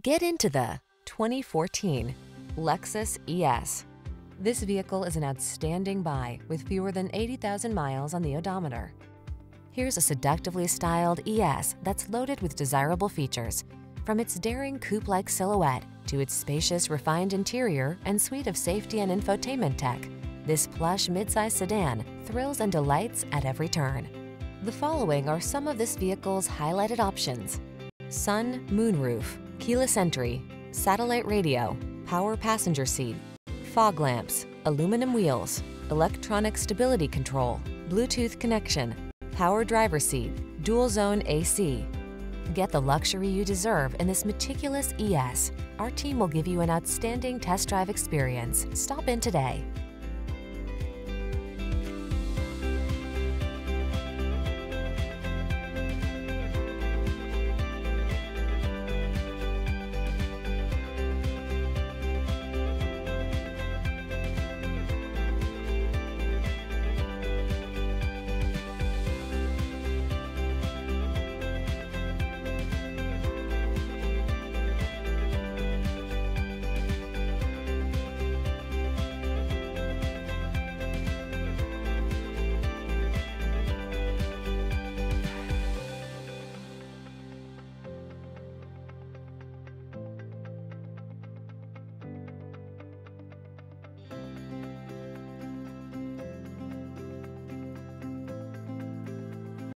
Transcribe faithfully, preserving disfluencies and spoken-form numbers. Get into the twenty fourteen Lexus E S. This vehicle is an outstanding buy with fewer than eighty thousand miles on the odometer. Here's a seductively styled E S that's loaded with desirable features, from its daring coupe-like silhouette to its spacious, refined interior and suite of safety and infotainment tech. This plush midsize sedan thrills and delights at every turn. The following are some of this vehicle's highlighted options: sun, moonroof, keyless entry, satellite radio, power passenger seat, fog lamps, aluminum wheels, electronic stability control, Bluetooth connection, power driver seat, dual zone A C. Get the luxury you deserve in this meticulous E S. Our team will give you an outstanding test drive experience. Stop in today.